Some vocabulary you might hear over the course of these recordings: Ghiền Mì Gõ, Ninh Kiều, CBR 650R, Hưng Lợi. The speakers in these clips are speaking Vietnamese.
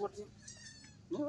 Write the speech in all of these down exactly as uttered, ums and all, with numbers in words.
buat sih. Nih,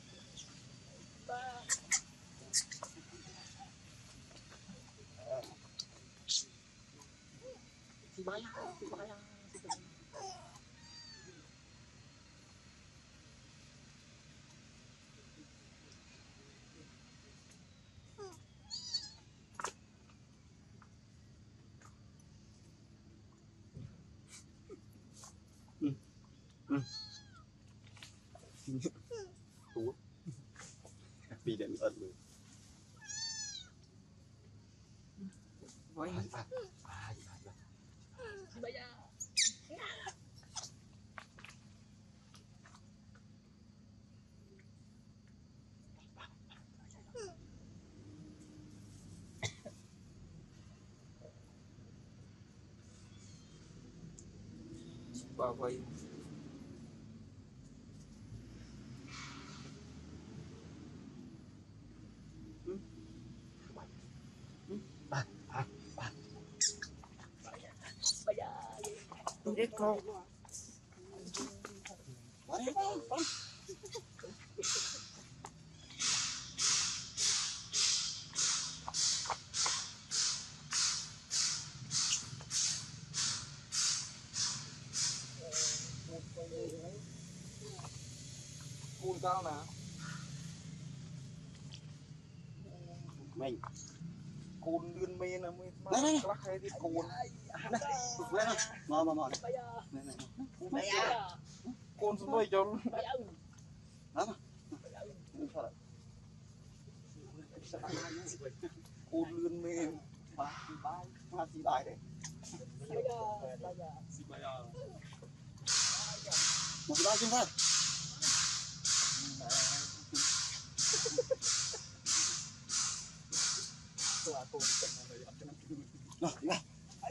Si bayang, si bayang, si bayang. Hmm, hmm. Tua, bị đen ớt luôn. Bayang. Bayar. Bawa ini. Eko. Buồn cao nè. Mình. Côn lươn mê là mới lắc hay thì côn. Này, sụp lên rồi, mò mò này. Này này, này à, côn xuống đây cho. Đó mà. Côn lươn mê, ba ba ba gì bài đấy. Gì bài à? Một ba chứ không? Tua côn này là cái này. Nào, đi nào.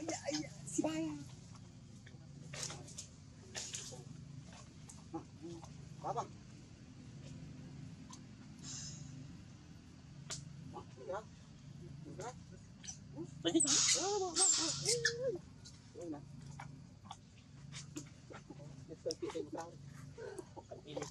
Iya iya si bayang. Apa? Bergerak, bergerak. Lagi. Oh, oh, oh. Ini nak. Kita pergi ke dalam. Ini.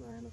Mana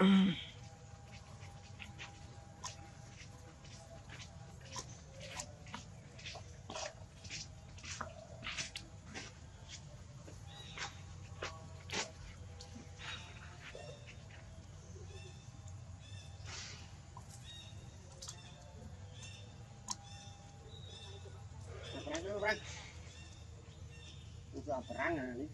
Mm. Perang, itu perang nanti.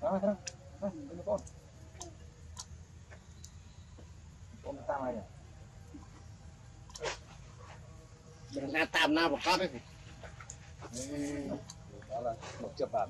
Hah, hah, hah, ini kon, kon tam aja. Berangkat tam na bokap ini. Nih, salah, mau cepat.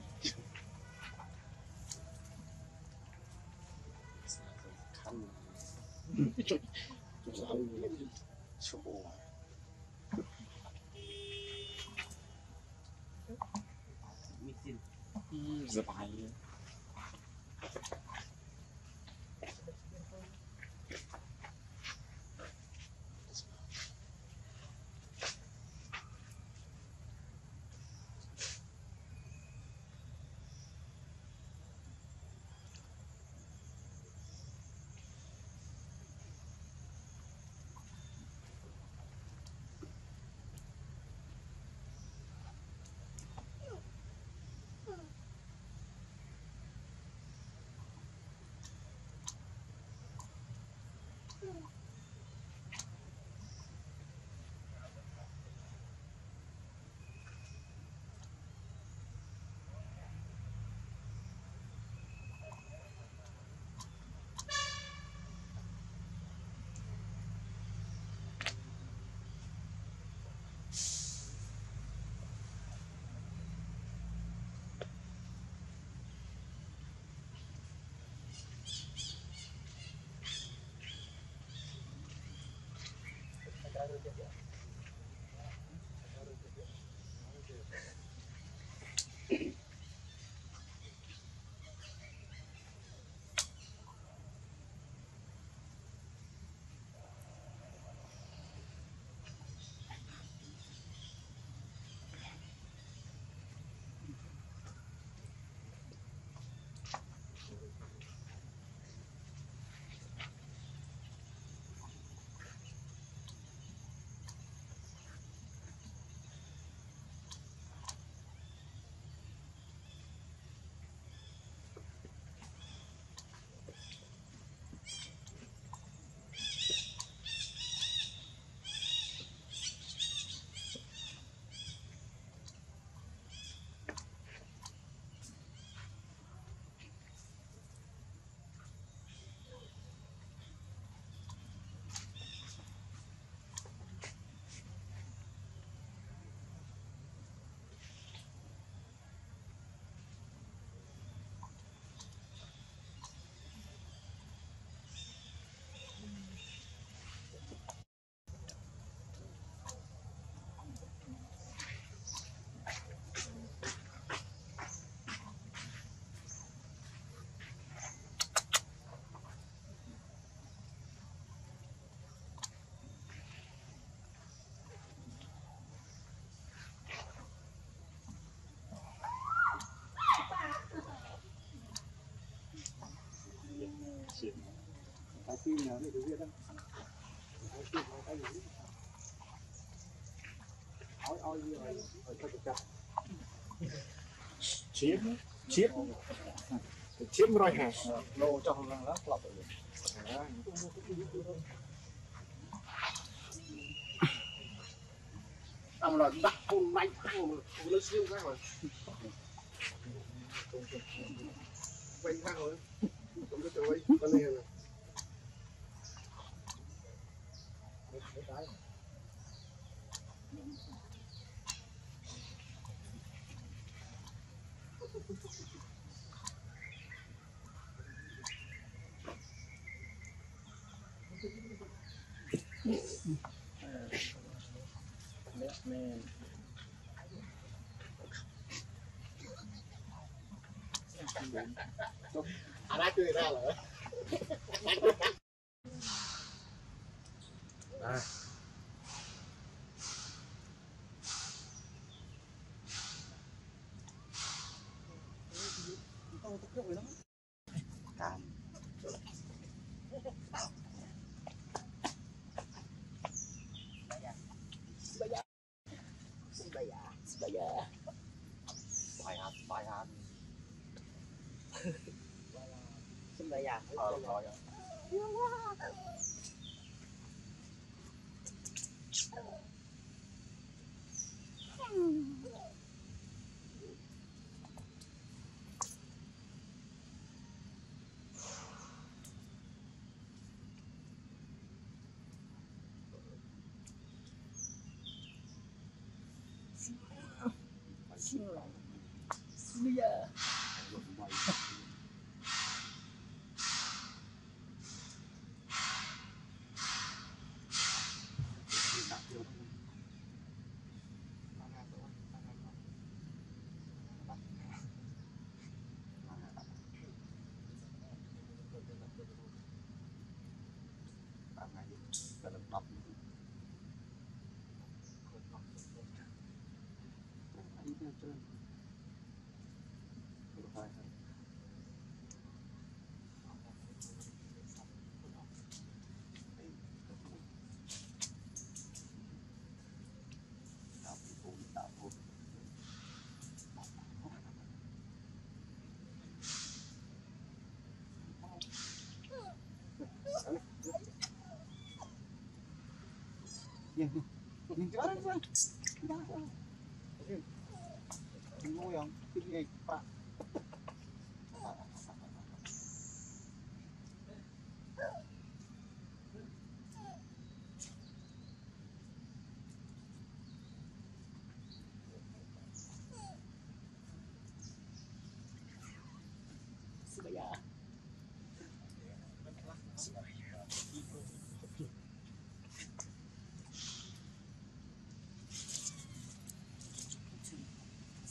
chiếc chiếc chiếc rồi hả lô trong răng lát lọc ông là đặt con lạnh con nó siêu ra rồi quanh ra rồi cũng có chơi con này rồi man. I like it all. Bye. Xin lỗi. Xin lỗi. Nhìn nhìn chỗ đấy xem, ngồi không, kinh nghịch bạn.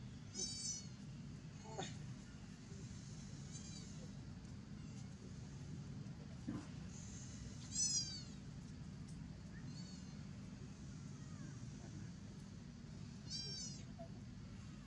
Hãy subscribe cho kênh Ghiền Mì Gõ để không bỏ lỡ